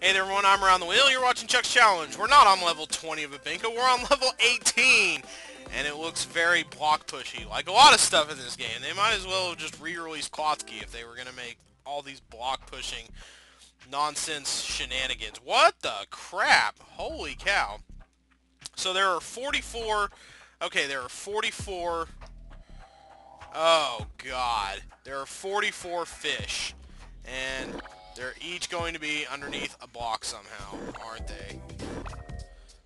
Hey there everyone, I'm Around the Wheel, you're watching Chuck's Challenge. We're not on level 20 of the Binka, we're on level 18! And it looks very block pushy, like a lot of stuff in this game. They might as well have just re-released Klotzky if they were going to make all these block pushing nonsense shenanigans. What the crap? Holy cow. So there are 44... Okay, there are 44... Oh god. There are 44 fish. And... they're each going to be underneath a block somehow, aren't they?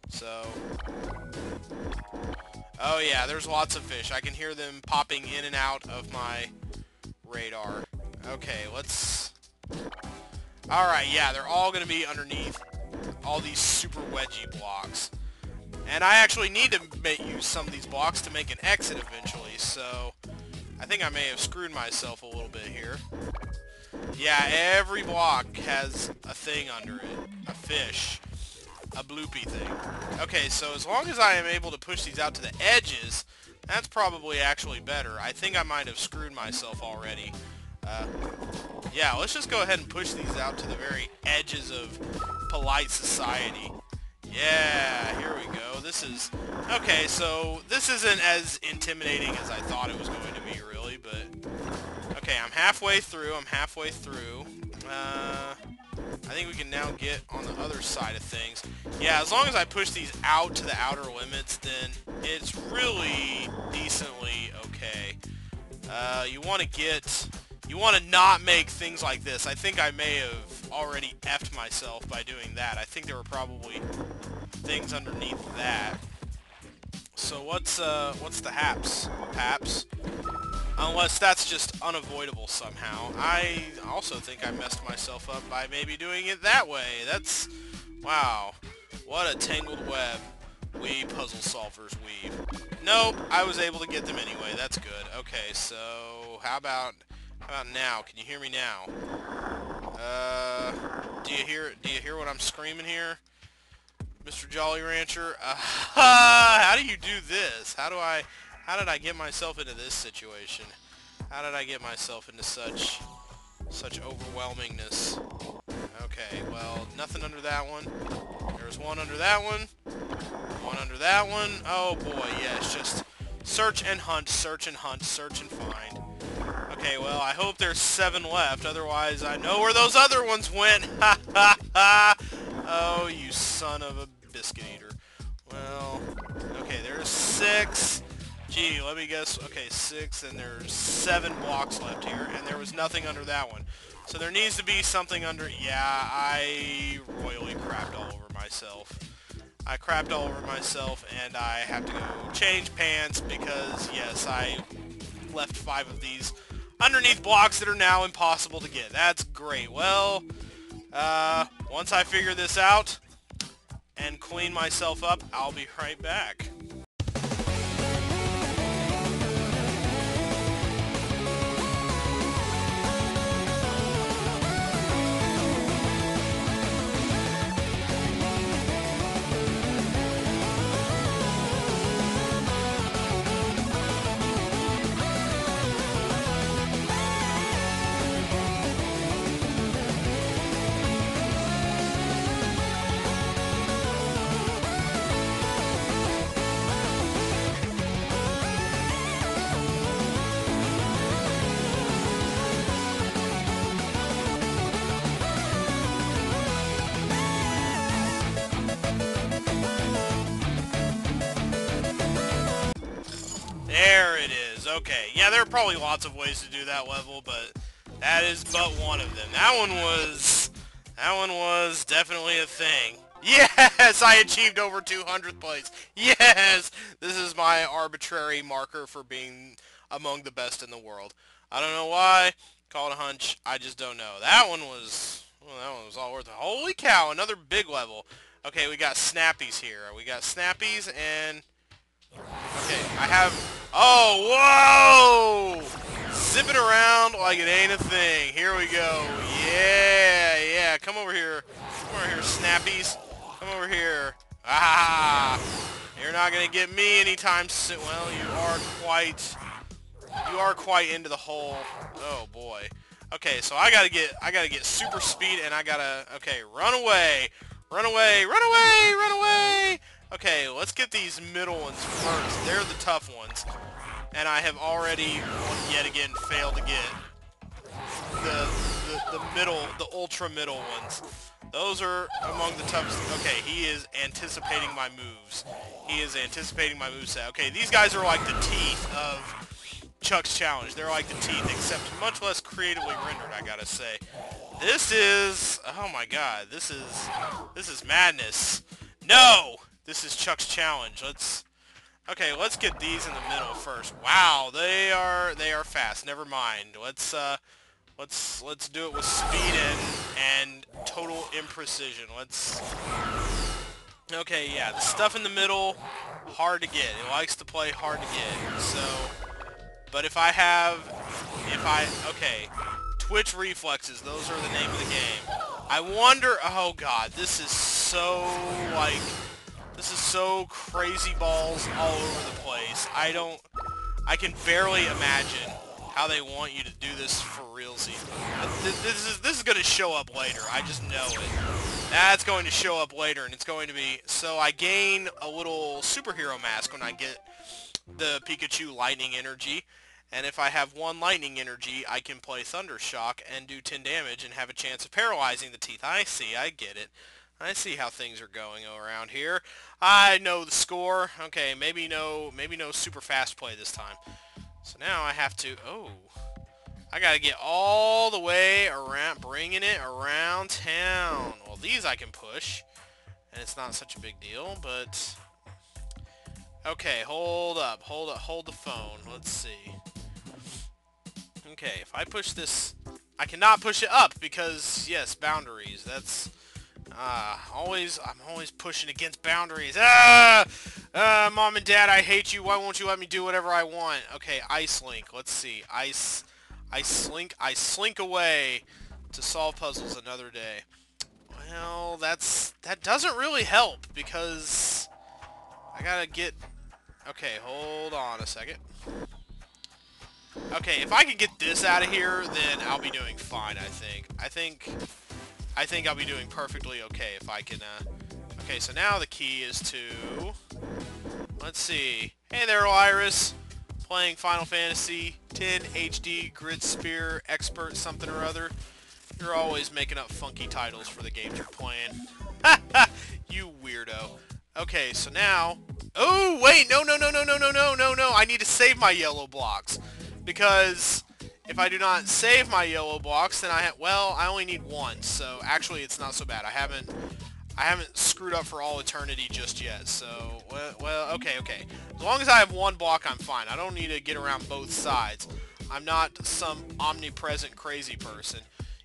So... oh yeah, there's lots of fish. I can hear them popping in and out of my radar. Okay, let's... alright, yeah, they're all going to be underneath all these super wedgie blocks. And I actually need to use some of these blocks to make an exit eventually, so... I think I may have screwed myself a little bit here. Yeah, every block has a thing under it. A fish. A bloopy thing. Okay, so as long as I am able to push these out to the edges, that's probably actually better. I think I might have screwed myself already. Yeah, let's just go ahead and push these out to the very edges of polite society. Yeah, here we go. This is... okay, so this isn't as intimidating as I thought it was going to be, really, but... okay, I'm halfway through, I think we can now get on the other side of things. Yeah, as long as I push these out to the outer limits, then it's really decently okay. You want to not make things like this. I think I may have already effed myself by doing that. I think there were probably things underneath that. So what's the haps? Haps? Unless that's just unavoidable somehow. I also think I messed myself up by maybe doing it that way. That's... wow. What a tangled web we puzzle solvers weave. Nope, I was able to get them anyway. That's good. Okay, so how about now? Can you hear me now? Do you hear what I'm screaming here? Mr. Jolly Rancher? How do you do this? How did I get myself into this situation? How did I get myself into such overwhelmingness? Okay, well, nothing under that one. There's one under that one. One under that one. Oh boy, yeah, it's just search and hunt, search and hunt, search and find. Okay, well, I hope there's 7 left, otherwise I know where those other ones went! Ha ha ha! Oh, you son of a biscuit eater. Well, okay, there's 6... gee, let me guess. Okay, 6, and there's 7 blocks left here, and there was nothing under that one. So there needs to be something under... yeah, I royally crapped all over myself. I crapped all over myself, and I have to go change pants because, yes, I left 5 of these underneath blocks that are now impossible to get. That's great. Well, once I figure this out and clean myself up, I'll be right back. There it is. Okay. Yeah, there are probably lots of ways to do that level, but that is but one of them. That one was definitely a thing. Yes! I achieved over 200th place. Yes! This is my arbitrary marker for being among the best in the world. I don't know why. Call it a hunch. I just don't know. That one was all worth it. Holy cow, another big level. Okay, we got snappies here. We got snappies and... okay, I have... oh, whoa! Zip it around like it ain't a thing. Here we go. Yeah, yeah. Come over here. Come over here, snappies. Come over here. Ah! You're not going to get me anytime soon. Well, you are quite into the hole. Oh, boy. Okay, so I gotta get super speed, and okay, run away. Okay, let's get these middle ones first. They're the tough ones, and I have already yet again failed to get the ultra middle ones. Those are among the toughest. Okay, he is anticipating my moves. He is anticipating my moveset. Okay, these guys are like the teeth of Chuck's Challenge. They're like the teeth, except much less creatively rendered, I gotta say. This is... oh my god, this is madness. No! This is Chuck's Challenge. Let's get these in the middle first. Wow, they are fast. Never mind. Let's do it with speed and total imprecision. Okay, yeah, the stuff in the middle, hard to get. It likes to play hard to get. So, but okay, Twitch reflexes. Those are the name of the game. I wonder. Oh god, this is so crazy balls all over the place. I can barely imagine how they want you to do this for realsy. This is going to show up later. I just know it. That's going to show up later, and it's going to be... So I gain a little superhero mask when I get the Pikachu lightning energy, and if I have one lightning energy, I can play Thunder Shock and do 10 damage and have a chance of paralyzing the teeth. I see. I get it. I see how things are going around here. I know the score. Okay, maybe no super fast play this time. So now I have to, I gotta get all the way around, bringing it around town. Well, these I can push, and it's not such a big deal, but, okay, hold up, hold the phone, let's see. Okay, if I push this, I cannot push it up, because, yes, boundaries, that's, I'm always pushing against boundaries. Mom and Dad, I hate you. Why won't you let me do whatever I want? Okay, Ice Link. Let's see. I slink away to solve puzzles another day. Well, that doesn't really help because I gotta get... Okay, hold on a second. Okay, if I can get this out of here, then I'll be doing fine, I think. I think I'll be doing perfectly okay if I can, Okay, so now the key is to... Let's see. Hey there, Iris. Playing Final Fantasy 10 HD Grid Sphere Expert something or other. You're always making up funky titles for the games you're playing. Ha! You weirdo. Okay, so now... Oh, wait! No, I need to save my yellow blocks. Because... If I do not save my yellow blocks, then I only need one, so actually it's not so bad. I haven't screwed up for all eternity just yet, so, well, okay. As long as I have one block, I'm fine. I don't need to get around both sides. I'm not some omnipresent crazy person.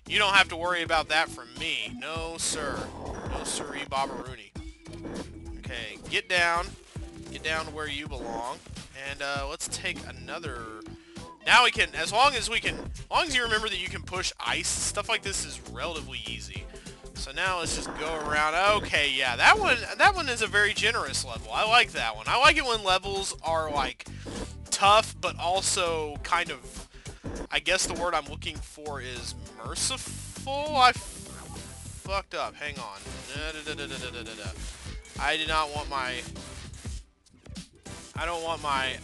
You don't have to worry about that from me. No, sir. No, siree, Bobberoonie. Okay, get down. Get down to where you belong. And, let's take another... Now we can, as long as you remember that you can push ice, stuff like this is relatively easy. So now let's just go around. Okay, yeah, that one is a very generous level. I like that one. I like it when levels are, like, tough, but also kind of, I guess the word I'm looking for is merciful? I fucked up. Hang on. I did not want my, I don't want my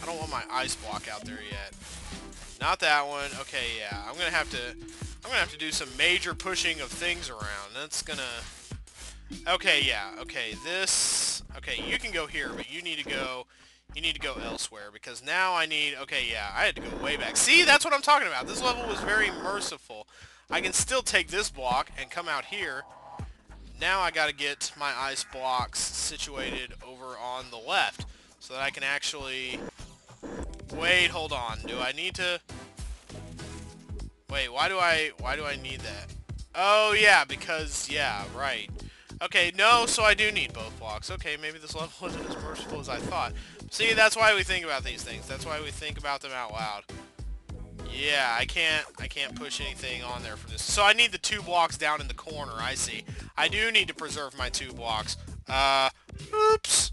ice block out there yet. Not that one. Okay, yeah. I'm gonna have to do some major pushing of things around. That's gonna... Okay, yeah. Okay, this... Okay, you can go here, but you need to go elsewhere, because now I need... Okay, yeah, I had to go way back. See? That's what I'm talking about. This level was very merciful. I can still take this block and come out here. Now I gotta get my ice blocks situated over on the left, so that I can actually... Wait, hold on. Do I need to... Wait, why do I need that? Oh, yeah, because... Yeah, right. Okay, no, so I do need both blocks. Okay, maybe this level wasn't as merciful as I thought. See, that's why we think about these things. That's why we think about them out loud. Yeah, I can't push anything on there for this. So I need the two blocks down in the corner, I see. I do need to preserve my two blocks. Oops.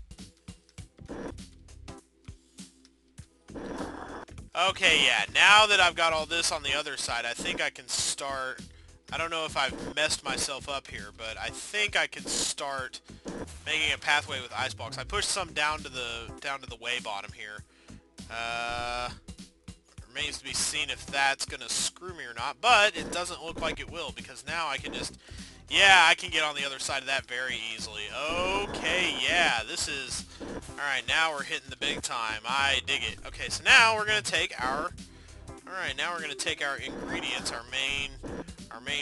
Okay, yeah, now that I've got all this on the other side, I think I can start... I don't know if I've messed myself up here, but I think I can start making a pathway with Icebox. I pushed some down to the way bottom here. Remains to be seen if that's gonna screw me or not, but it doesn't look like it will, because now I can just... Yeah, I can get on the other side of that very easily. Okay, yeah, this is... Alright, now we're hitting the big time. I dig it. Okay, so now we're gonna take our... Alright, now we're gonna take our ingredients, our main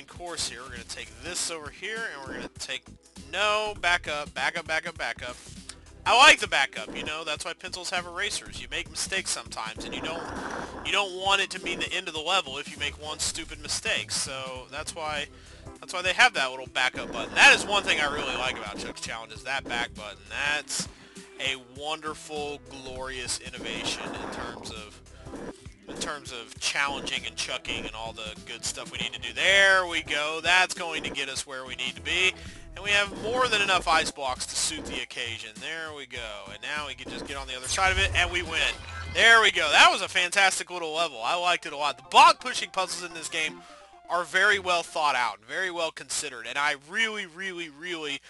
course here. We're gonna take this over here, and we're gonna take... No, back up, back up, back up, back up. I like the backup, you know, that's why pencils have erasers. You make mistakes sometimes, and you don't want it to mean the end of the level if you make one stupid mistake. So that's why they have that little backup button. That is one thing I really like about Chuck's Challenge, is that back button. That's a wonderful, glorious innovation in terms of challenging and chucking and all the good stuff we need to do. There we go. That's going to get us where we need to be. And we have more than enough ice blocks to suit the occasion. There we go. And now we can just get on the other side of it, and we win. There we go. That was a fantastic little level. I liked it a lot. The block pushing puzzles in this game are very well thought out, very well considered, and I really, really, really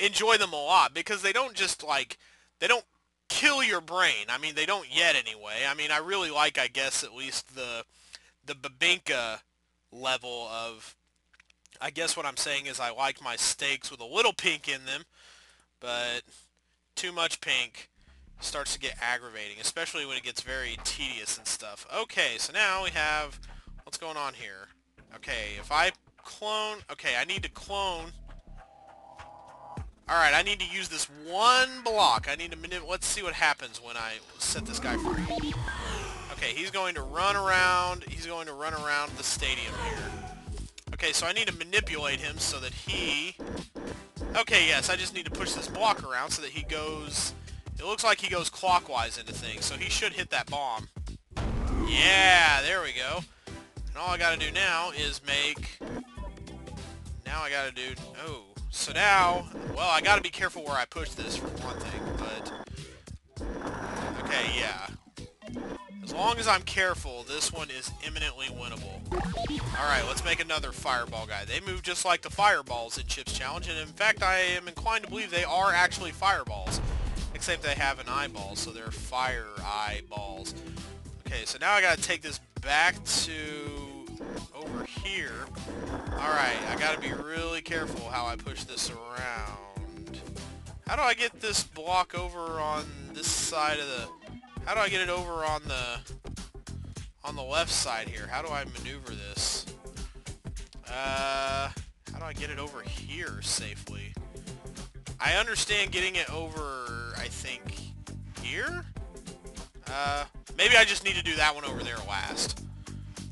enjoy them a lot, because they don't just, like, they don't kill your brain. I mean, they don't yet, anyway. I mean, I really like, I guess, at least the Binka level of... I guess what I'm saying is I like my steaks with a little pink in them, but too much pink starts to get aggravating, especially when it gets very tedious and stuff. Okay, so now we have... What's going on here? Okay, if I clone... Okay, I need to clone... Alright, I need to use this one block. I need to manipulate... Let's see what happens when I set this guy free. Okay, he's going to run around... He's going to run around the stadium here. Okay, so I need to manipulate him so that he... Okay, yes, I just need to push this block around so that he goes... It looks like he goes clockwise into things, so he should hit that bomb. Yeah, there we go. And all I gotta do now is make... Now I gotta do... Oh, so now... Well, I gotta be careful where I push this for one thing, but... Okay, yeah. As long as I'm careful, this one is imminently winnable. Alright, let's make another fireball guy. They move just like the fireballs in Chip's Challenge, and in fact I am inclined to believe they are actually fireballs. Except they have an eyeball, so they're fire eyeballs. Okay, so now I gotta take this back to over here. Alright, I gotta be really careful how I push this around. How do I get this block over on this side of the... How do I get it over on the left side here? How do I maneuver this? How do I get it over here safely? I understand getting it over, I think, here? Maybe I just need to do that one over there last.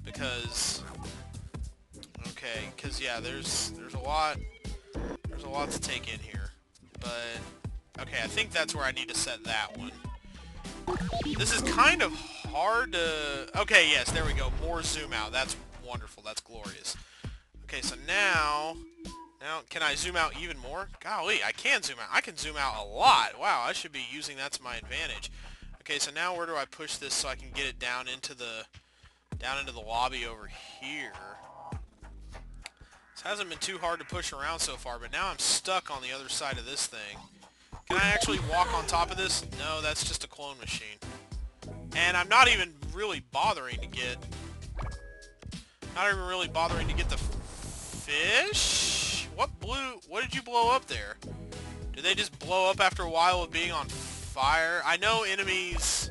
Because, okay, because, yeah, there's a lot to take in here. But, okay, I think that's where I need to set that one. This is kind of hard to... Okay, yes, there we go. More zoom out. That's wonderful. That's glorious. Okay, so now... Now, can I zoom out even more? Golly, I can zoom out. I can zoom out a lot. Wow, I should be using that to my advantage. Okay, so now where do I push this so I can get it down into the lobby over here? This hasn't been too hard to push around so far, but now I'm stuck on the other side of this thing. Can I actually walk on top of this? No, that's just a clone machine. And I'm not even really bothering to get... the fish? What did you blow up there? Did they just blow up after a while of being on fire? I know enemies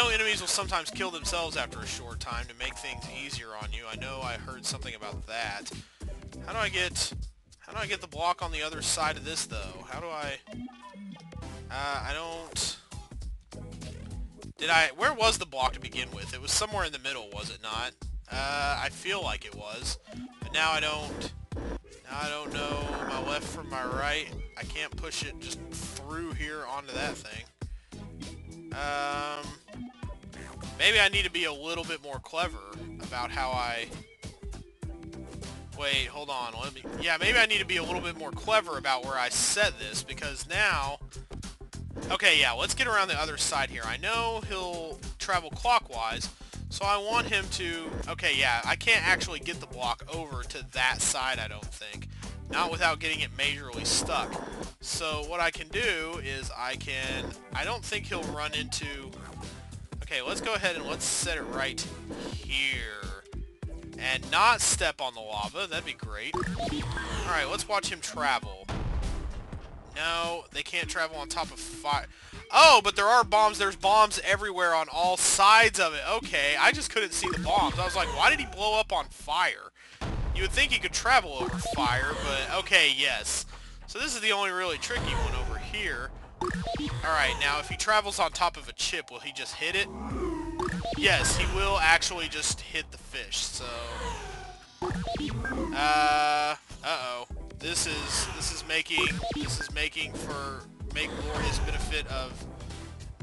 will sometimes kill themselves after a short time to make things easier on you. I know I heard something about that. How do I get the block on the other side of this, though? How do I... I don't... Did I... Where was the block to begin with? It was somewhere in the middle, was it not? I feel like it was. But now I don't... Now I don't know my left from my right. I can't push it just through here onto that thing. Maybe I need to be a little bit more clever about how I... Wait, hold on, let me... Yeah, maybe I need to be a little bit more clever about where I set this, because now... Okay, yeah, let's get around the other side here. I know he'll travel clockwise, So I want him to... Okay, yeah, I can't actually get the block over to that side, I don't think. Not without getting it majorly stuck. So what I can do is I can... I don't think he'll run into... Okay, let's go ahead and let's set it right here. And not step on the lava. That'd be great. Alright, let's watch him travel. No, they can't travel on top of fire. Oh, but there are bombs. There's bombs everywhere on all sides of it. Okay, I just couldn't see the bombs. I was like, why did he blow up on fire? You would think he could travel over fire, but okay, yes. So this is the only really tricky one over here. Alright, now if he travels on top of a chip, will he just hit it? Yes, he will actually just hit the fish, so... Uh-oh. This is making for... Make more his benefit of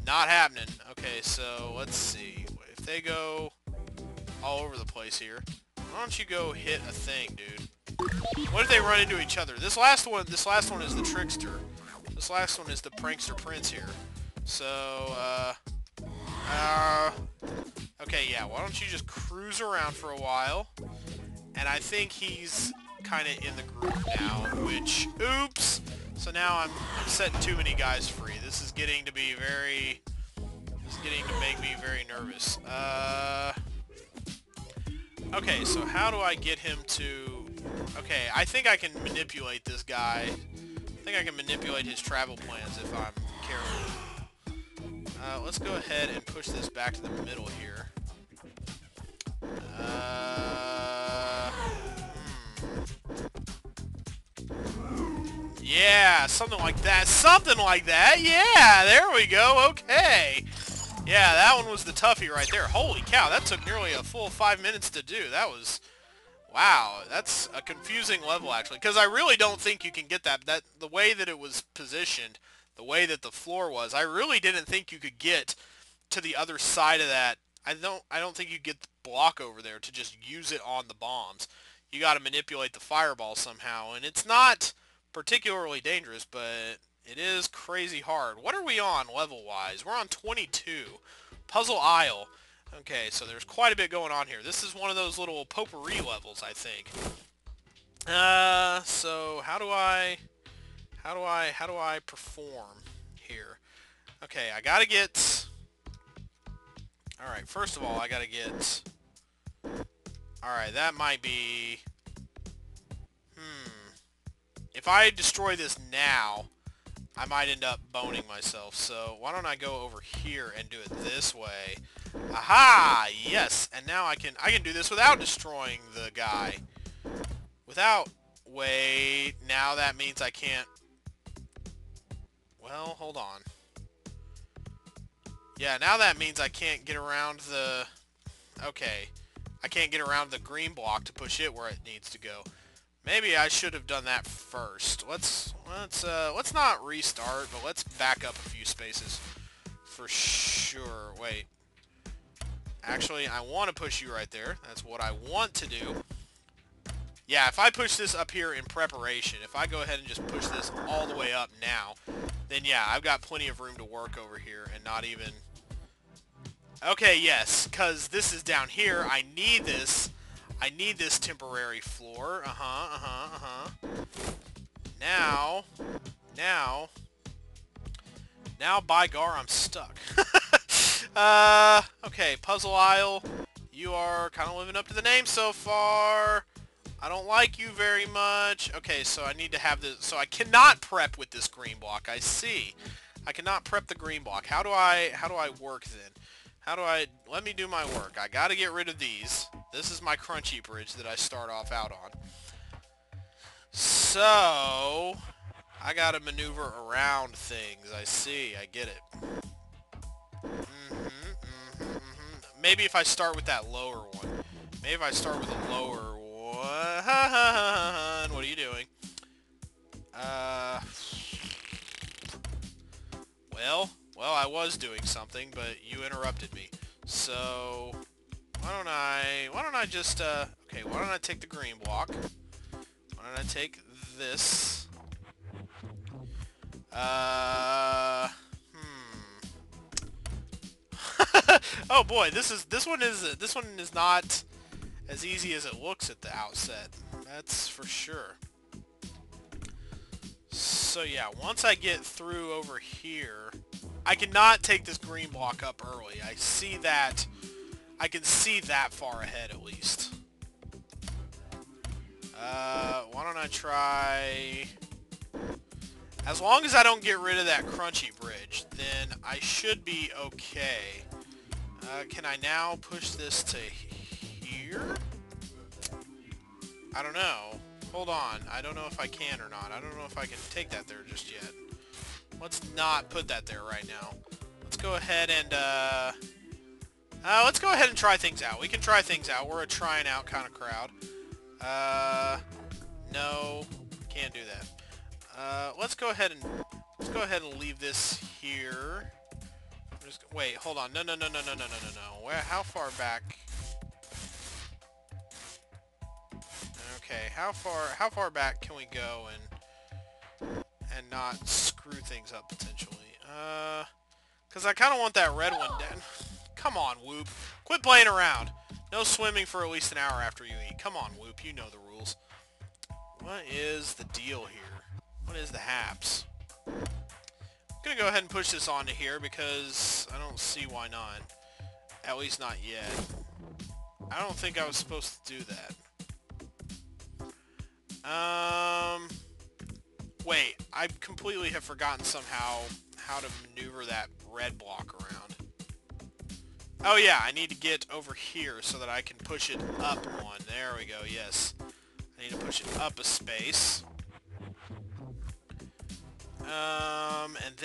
not happening. Okay, so let's see. If they go all over the place here, why don't you go hit a thing, dude? What if they run into each other? This last one is the trickster. This last one is the prankster prince here. So, okay, yeah, why don't you just cruise around for a while? And I think he's kind of in the groove now, which, oops! So now I'm setting too many guys free. This is getting to make me very nervous. Okay, so how do I get him to... Okay, I think I can manipulate this guy. I think I can manipulate his travel plans if I'm careful. Let's go ahead and push this back to the middle here. Yeah, something like that, yeah, there we go, okay. Yeah, that one was the toughie right there. Holy cow, that took nearly a full 5 minutes to do. That was, wow, that's a confusing level actually, because I really don't think you can get that, the way that it was positioned, the way that the floor was, I really didn't think you could get to the other side of that. I don't think you get the block over there to just use it on the bombs. You gotta manipulate the fireball somehow, and it's not particularly dangerous, but it is crazy hard. What are we on level-wise? We're on 22. Puzzle Isle. Okay, so there's quite a bit going on here. This is one of those little potpourri levels, I think. So how do I perform here? Okay, I gotta get... Alright, first of all, I gotta get... Alright, that might be... If I destroy this now, I might end up boning myself. So why don't I go over here and do it this way? Aha! Yes! And now I can do this without destroying the guy. Wait, now that means I can't... Well, hold on. Yeah, now that means I can't get around the... Okay. I can't get around the green block to push it where it needs to go. Maybe I should have done that first. Let's not restart, but let's back up a few spaces for sure. Wait. Actually, I want to push you right there. That's what I want to do. Yeah, if I push this up here in preparation, if I go ahead and just push this all the way up now, then yeah, I've got plenty of room to work over here and not even... Okay, yes, because this is down here. I need this temporary floor. Now, by gar, I'm stuck. Okay, Puzzle Isle, you are kind of living up to the name so far. I don't like you very much. Okay, so I need to have this, so I cannot prep with this green block, I see. I cannot prep the green block. How do I work then? Let me do my work. I gotta get rid of these. This is my crunchy bridge that I start off out on. So, I gotta maneuver around things. I see, I get it. Maybe if I start with that lower one. Maybe if I start with a lower one. What are you doing? Well, I was doing something, but you interrupted me. So, why don't I take the green block? Why don't I take this? Oh boy, this one is not as easy as it looks at the outset. That's for sure. So yeah, once I get through over here, I cannot take this green block up early. I see that. I can see that far ahead at least. Why don't I try... As long as I don't get rid of that crunchy bridge, then I should be okay. Can I now push this to here? I don't know. Hold on. I don't know if I can or not. I don't know if I can take that there just yet. Let's not put that there right now. Let's go ahead and, let's go ahead and try things out. We can try things out. We're a trying out kind of crowd. No, can't do that. Let's go ahead and leave this here. Just wait, hold on. No. Where? How far back? Okay, how far back can we go and not screw things up potentially? Cause I kind of want that red one down. Come on, Whoop. Quit playing around. No swimming for at least an hour after you eat. Come on, Whoop. You know the rules. What is the deal here? What is the haps? I'm going to go ahead and push this onto here because I don't see why not. At least not yet. I don't think I was supposed to do that. Wait. I completely have forgotten somehow how to maneuver that red block around. Oh yeah, I need to get over here so that I can push it up one. There we go, yes. I need to push it up a space. And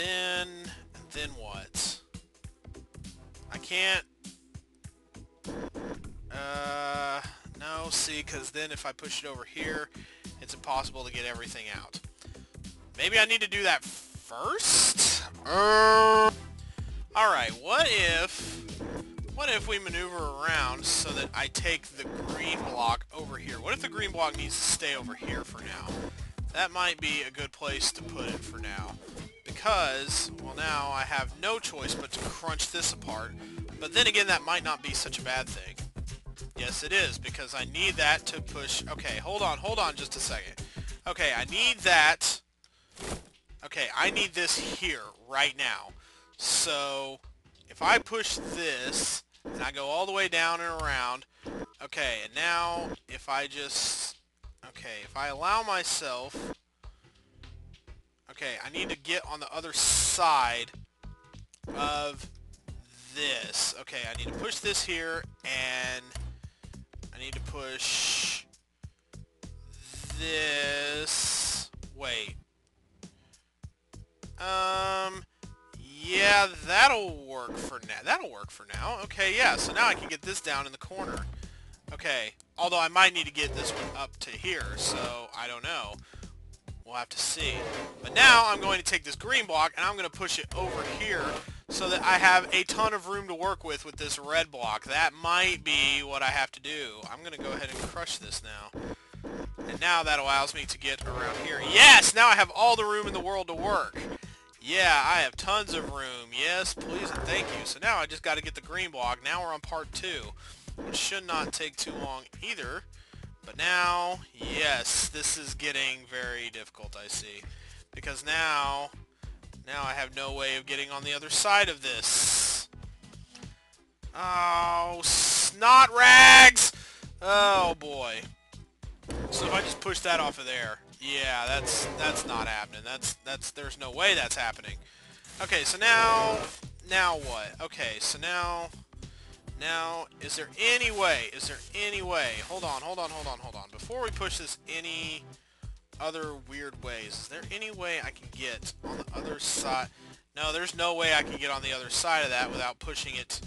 then what? I can't... no, see, because then if I push it over here, it's impossible to get everything out. Maybe I need to do that first? Alright, what if we maneuver around so that I take the green block over here? What if the green block needs to stay over here for now? That might be a good place to put it for now. Because, well, now I have no choice but to crunch this apart. But then again, that might not be such a bad thing. Yes, it is, because I need that to push... Okay, hold on just a second. Okay, I need that... Okay, I need this here right now. So, if I push this, and I go all the way down and around... Okay, and now, if I just... Okay, if I allow myself... Okay, I need to get on the other side of this. Okay, I need to push this here, and I need to push this... Wait. Yeah, that'll work for now. Okay, yeah, so now I can get this down in the corner. Okay, although I might need to get this one up to here, so I don't know. We'll have to see. But now I'm going to take this green block and I'm going to push it over here so that I have a ton of room to work with this red block. That might be what I have to do. I'm going to go ahead and crush this now. And now that allows me to get around here. Yes, now I have all the room in the world to work. Yeah, I have tons of room. Yes, please and thank you. So now I just got to get the green block. Now we're on part 2. It should not take too long either. But now, yes, this is getting very difficult, I see. Because now I have no way of getting on the other side of this. Oh, snot rags! Oh, boy. So if I just push that off of there... Yeah, that's not happening. There's no way that's happening. Okay, so now what? Okay, so now is there any way? Hold on. Before we push this any other weird ways, is there any way I can get on the other side? No, there's no way I can get on the other side of that without pushing it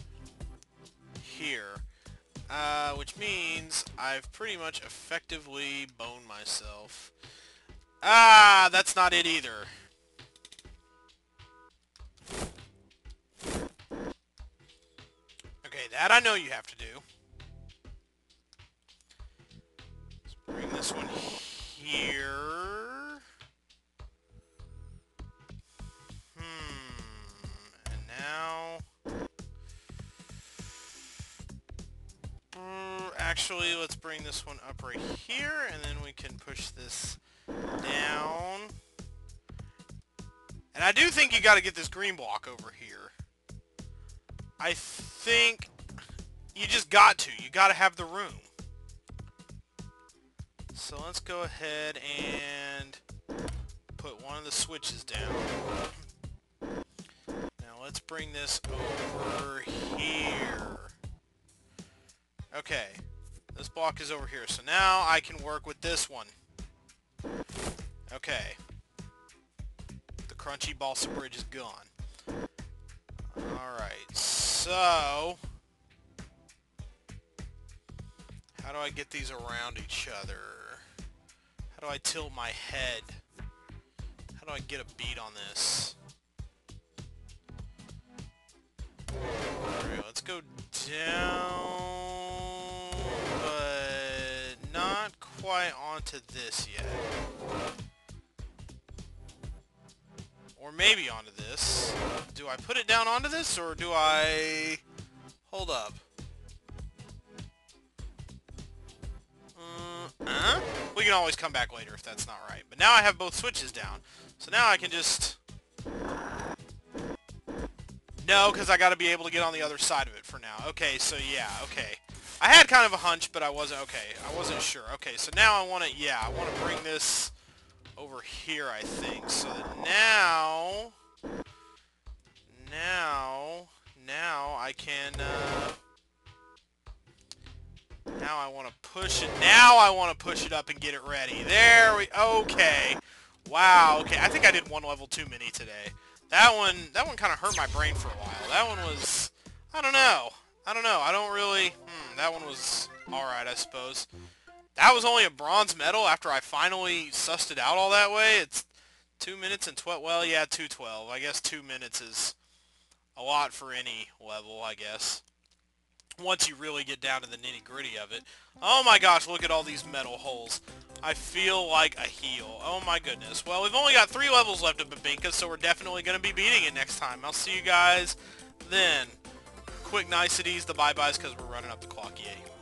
here. Which means I've pretty much effectively boned myself. Ah, that's not it either. Okay, that I know you have to do. Let's bring this one here. And now... actually, let's bring this one up right here, and then we can push this down. And I do think you got to get this green block over here. I think you just got to. You got to have the room. So let's go ahead and put one of the switches down. Now let's bring this over here. Okay, this block is over here. So now I can work with this one. Okay. The crunchy balsa bridge is gone. Alright, so how do I get these around each other? How do I tilt my head? How do I get a beat on this? Alright, let's go down, but not quite onto this yet. Or maybe onto this. Do I put it down onto this, or do I... Hold up. We can always come back later if that's not right. But now I have both switches down. So now I can just... No, because I got to be able to get on the other side of it for now. Okay, so yeah, okay. I had kind of a hunch, but I wasn't... Okay, I wasn't sure. Okay, so now I want to... Yeah, I want to bring this over here, I think. So that now... Now I can, now I want to push it, up and get it ready. There we, okay. Wow, okay, I think I did one level too many today. That one kind of hurt my brain for a while. That one was, I don't really, that one was alright, I suppose. That was only a bronze medal after I finally sussed it out all that way. It's 2 minutes and 12, well, yeah, 2:12. I guess 2 minutes is... a lot for any level, I guess. Once you really get down to the nitty-gritty of it. Oh my gosh, look at all these metal holes. I feel like a heel. Oh my goodness. Well, we've only got 3 levels left of Binka, so we're definitely going to be beating it next time. I'll see you guys then. Quick niceties, the bye-byes, because we're running up the clock. Yay.